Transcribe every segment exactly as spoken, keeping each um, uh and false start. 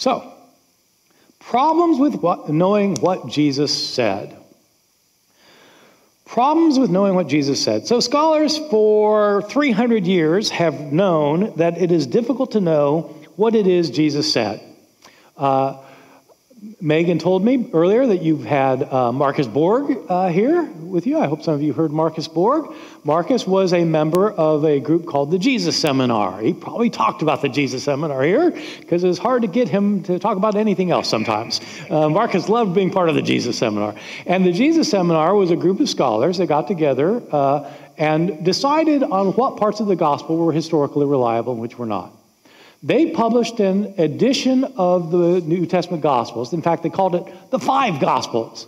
So, problems with what, knowing what Jesus said. Problems with knowing what Jesus said. So scholars for three hundred years have known that it is difficult to know what it is Jesus said. Uh, Megan told me earlier that you've had uh, Marcus Borg uh, here with you. I hope some of you heard Marcus Borg. Marcus was a member of a group called the Jesus Seminar. He probably talked about the Jesus Seminar here because it's hard to get him to talk about anything else sometimes. Uh, Marcus loved being part of the Jesus Seminar. And the Jesus Seminar was a group of scholars that got together uh, and decided on what parts of the gospel were historically reliable and which were not. They published an edition of the New Testament Gospels. In fact, they called it the Five Gospels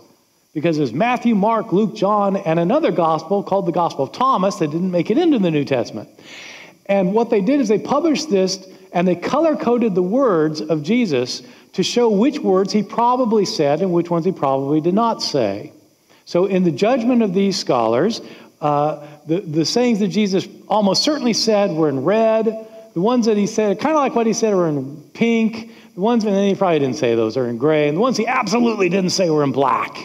because there's Matthew, Mark, Luke, John, and another gospel called the Gospel of Thomas that didn't make it into the New Testament. And what they did is they published this and they color-coded the words of Jesus to show which words he probably said and which ones he probably did not say. So in the judgment of these scholars, uh, the, the sayings that Jesus almost certainly said were in red. The ones that he said, kind of like what he said, were in pink. The ones, and then he probably didn't say those, are in gray. And the ones he absolutely didn't say were in black.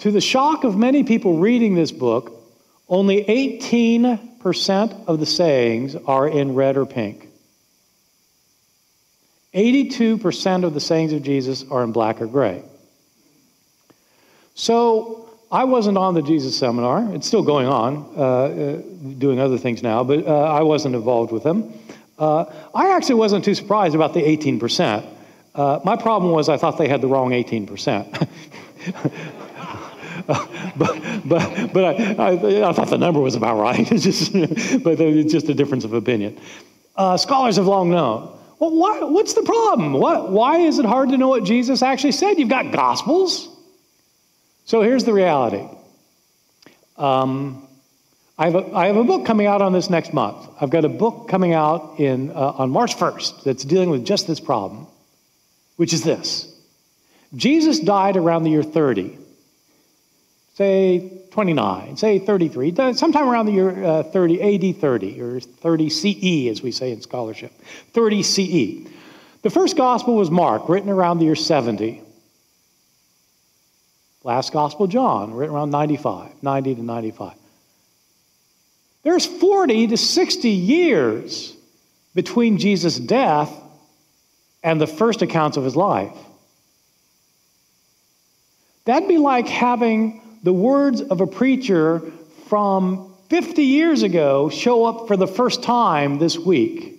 To the shock of many people reading this book, only eighteen percent of the sayings are in red or pink. eighty-two percent of the sayings of Jesus are in black or gray. So, I wasn't on the Jesus Seminar. It's still going on, uh, uh, doing other things now, but uh, I wasn't involved with them. Uh, I actually wasn't too surprised about the eighteen percent. Uh, my problem was I thought they had the wrong eighteen percent. Uh, but but, but I, I, I thought the number was about right. It's just, but it's just a difference of opinion. Uh, scholars have long known. Well, what, what's the problem? What, why is it hard to know what Jesus actually said? You've got Gospels. So here's the reality. Um, I, have a, I have a book coming out on this next month. I've got a book coming out in, uh, on March first that's dealing with just this problem, which is this. Jesus died around the year thirty, say twenty-nine, say thirty-three, sometime around the year uh, thirty, A D thirty, or thirty C E as we say in scholarship, thirty C E. The first gospel was Mark, written around the year seventy. Last Gospel, John, written around ninety-five, ninety to ninety-five. There's forty to sixty years between Jesus' death and the first accounts of his life. That'd be like having the words of a preacher from fifty years ago show up for the first time this week.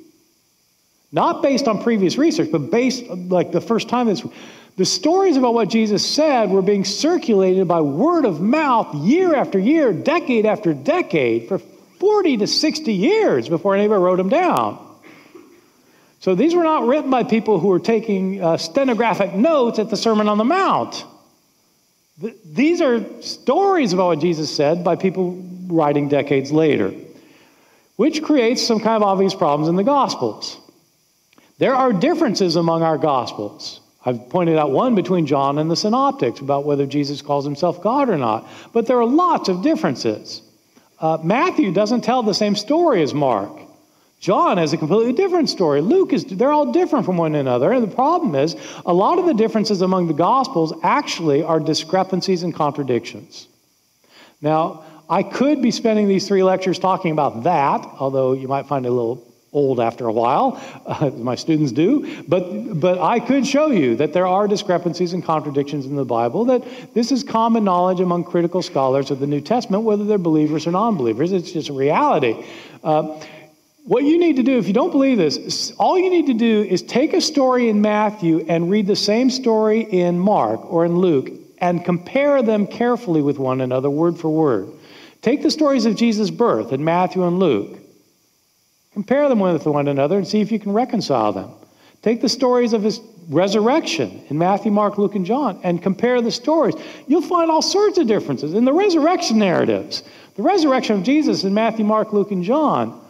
Not based on previous research, but based like the first time this week. The stories about what Jesus said were being circulated by word of mouth year after year, decade after decade, for forty to sixty years before anybody wrote them down. So these were not written by people who were taking uh, stenographic notes at the Sermon on the Mount. Th- these are stories about what Jesus said by people writing decades later, which creates some kind of obvious problems in the Gospels. There are differences among our Gospels. I've pointed out one between John and the Synoptics about whether Jesus calls himself God or not. But there are lots of differences. Uh, Matthew doesn't tell the same story as Mark. John has a completely different story. Luke is, they're all different from one another. And the problem is a lot of the differences among the Gospels actually are discrepancies and contradictions. Now, I could be spending these three lectures talking about that, although you might find it a little old after a while, uh, my students do, but, but I could show you that there are discrepancies and contradictions in the Bible, that this is common knowledge among critical scholars of the New Testament, whether they're believers or non-believers. It's just a reality. Uh, what you need to do, if you don't believe this, all you need to do is take a story in Matthew and read the same story in Mark or in Luke and compare them carefully with one another, word for word. Take the stories of Jesus' birth in Matthew and Luke. Compare them with one another and see if you can reconcile them. Take the stories of his resurrection in Matthew, Mark, Luke, and John and compare the stories. You'll find all sorts of differences in the resurrection narratives. The resurrection of Jesus in Matthew, Mark, Luke, and John.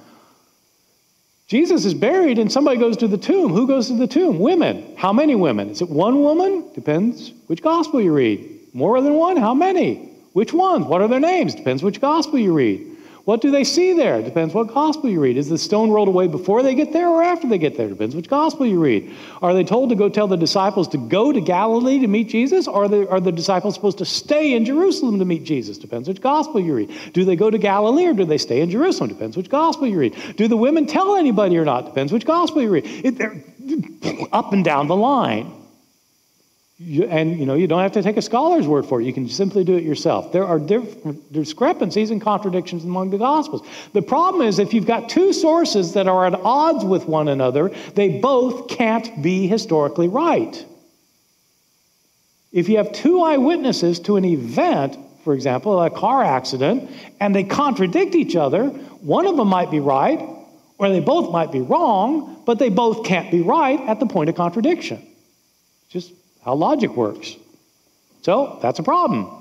Jesus is buried and somebody goes to the tomb. Who goes to the tomb? Women. How many women? Is it one woman? Depends which gospel you read. More than one? How many? Which ones? What are their names? Depends which gospel you read. What do they see there? Depends what gospel you read. Is the stone rolled away before they get there or after they get there? Depends which gospel you read. Are they told to go tell the disciples to go to Galilee to meet Jesus? Or are, they, are the disciples supposed to stay in Jerusalem to meet Jesus? Depends which gospel you read. Do they go to Galilee or do they stay in Jerusalem? Depends which gospel you read. Do the women tell anybody or not? Depends which gospel you read. It, they're up and down the line. You, and, you know, you don't have to take a scholar's word for it. You can simply do it yourself. There are different discrepancies and contradictions among the Gospels. The problem is if you've got two sources that are at odds with one another, they both can't be historically right. If you have two eyewitnesses to an event, for example, a car accident, and they contradict each other, one of them might be right, or they both might be wrong, but they both can't be right at the point of contradiction. Just how logic works. So that's a problem.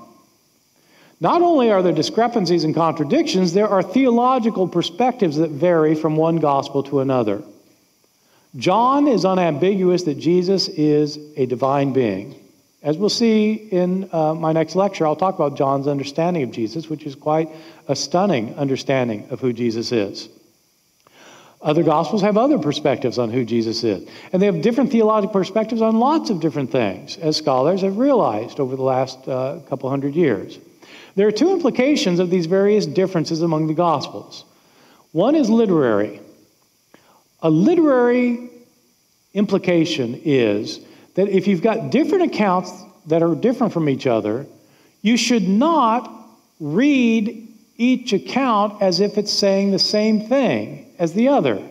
Not only are there discrepancies and contradictions, there are theological perspectives that vary from one gospel to another. John is unambiguous that Jesus is a divine being. As we'll see in uh, my next lecture, I'll talk about John's understanding of Jesus, which is quite a stunning understanding of who Jesus is. Other Gospels have other perspectives on who Jesus is. And they have different theological perspectives on lots of different things, as scholars have realized over the last uh, couple hundred years. There are two implications of these various differences among the Gospels. One is literary. A literary implication is that if you've got different accounts that are different from each other, you should not read each account as if it's saying the same thing as the other.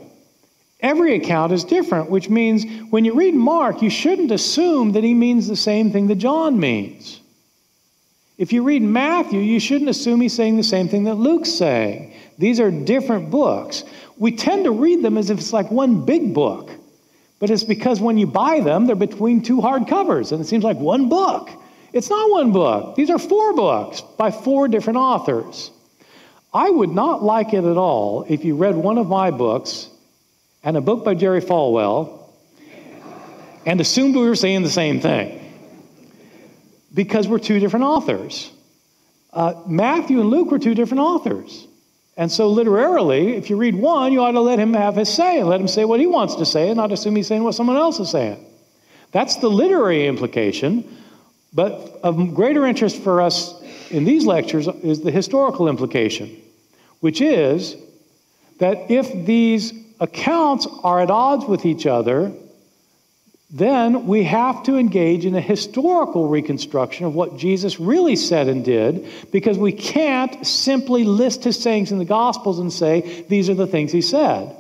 Every account is different, which means when you read Mark, you shouldn't assume that he means the same thing that John means. If you read Matthew, you shouldn't assume he's saying the same thing that Luke's saying. These are different books. We tend to read them as if it's like one big book, but it's because when you buy them, they're between two hardcovers, and it seems like one book. It's not one book. These are four books by four different authors. I would not like it at all if you read one of my books and a book by Jerry Falwell and assumed we were saying the same thing, because we're two different authors. Uh, Matthew and Luke were two different authors. And so literarily, if you read one, you ought to let him have his say and let him say what he wants to say and not assume he's saying what someone else is saying. That's the literary implication. But of greater interest for us in these lectures is the historical implication, which is that if these accounts are at odds with each other, then we have to engage in a historical reconstruction of what Jesus really said and did, because we can't simply list his sayings in the Gospels and say, these are the things he said.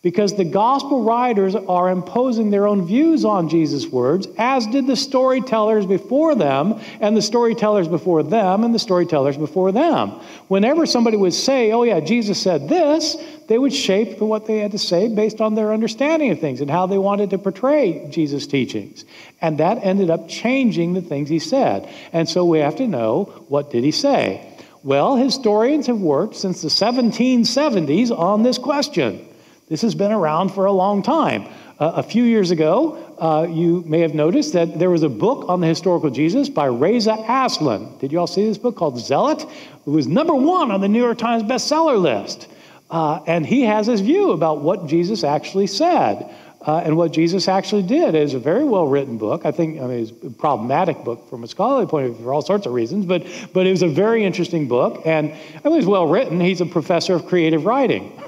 Because the Gospel writers are imposing their own views on Jesus' words, as did the storytellers before them, and the storytellers before them, and the storytellers before them. Whenever somebody would say, oh yeah, Jesus said this, they would shape what they had to say based on their understanding of things and how they wanted to portray Jesus' teachings. And that ended up changing the things he said. And so we have to know, what did he say? Well, historians have worked since the seventeen seventies on this question. This has been around for a long time. Uh, a few years ago, uh, you may have noticed that there was a book on the historical Jesus by Reza Aslan. Did you all see this book called Zealot? It was number one on the New York Times bestseller list. Uh, and he has his view about what Jesus actually said uh, and what Jesus actually did. It is a very well-written book. I think I mean, it's a problematic book from a scholarly point of view for all sorts of reasons, but, but it was a very interesting book. And it was well-written. He's a professor of creative writing.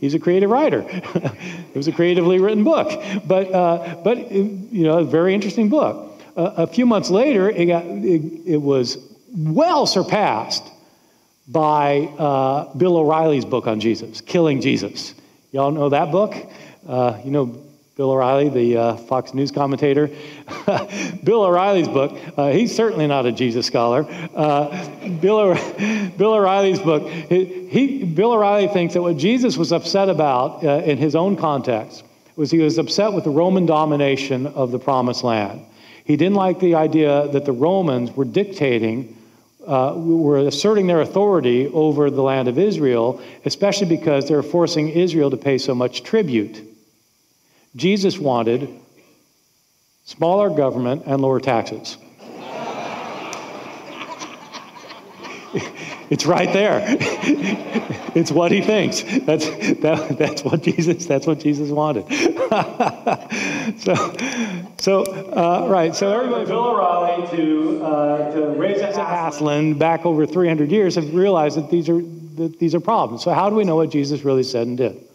He's a creative writer. It was a creatively written book, but uh, but it, you know, a very interesting book. Uh, a few months later, it got it, it was well surpassed by uh, Bill O'Reilly's book on Jesus, Killing Jesus. Y'all know that book? Uh, you know Bill O'Reilly, the uh, Fox News commentator. Bill O'Reilly's book. Uh, he's certainly not a Jesus scholar. Uh, Bill O'Re- Bill O'Reilly's book. He, he, Bill O'Reilly thinks that what Jesus was upset about uh, in his own context was he was upset with the Roman domination of the Promised Land. He didn't like the idea that the Romans were dictating, uh, were asserting their authority over the land of Israel, especially because they were forcing Israel to pay so much tribute. Jesus wanted smaller government and lower taxes. It's right there. It's what he thinks. That's that, that's what Jesus. That's what Jesus wanted. so, so uh, right. So everybody, Bill O'Reilly to uh, to Reza Aslan, back over three hundred years, have realized that these are that these are problems. So how do we know what Jesus really said and did?